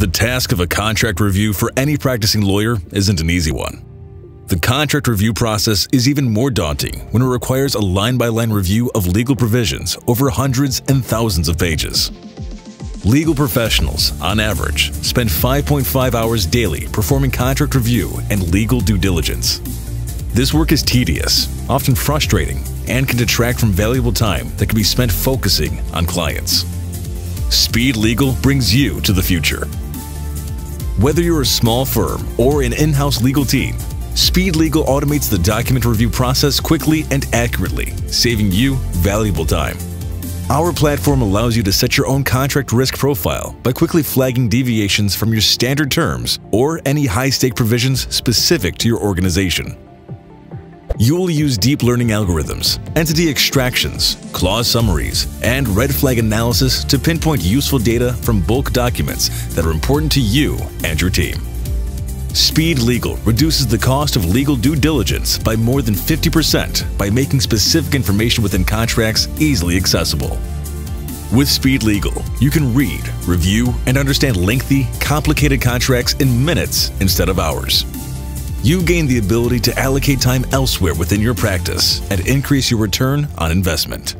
The task of a contract review for any practicing lawyer isn't an easy one. The contract review process is even more daunting when it requires a line-by-line review of legal provisions over hundreds and thousands of pages. Legal professionals, on average, spend 5.5 hours daily performing contract review and legal due diligence. This work is tedious, often frustrating, and can detract from valuable time that can be spent focusing on clients. SpeedLegal brings you to the future. Whether you're a small firm or an in-house legal team, SpeedLegal automates the document review process quickly and accurately, saving you valuable time. Our platform allows you to set your own contract risk profile by quickly flagging deviations from your standard terms or any high-stake provisions specific to your organization. You will use deep learning algorithms, entity extractions, clause summaries, and red flag analysis to pinpoint useful data from bulk documents that are important to you and your team. SpeedLegal reduces the cost of legal due diligence by more than 50% by making specific information within contracts easily accessible. With SpeedLegal, you can read, review, and understand lengthy, complicated contracts in minutes instead of hours. You gain the ability to allocate time elsewhere within your practice and increase your return on investment.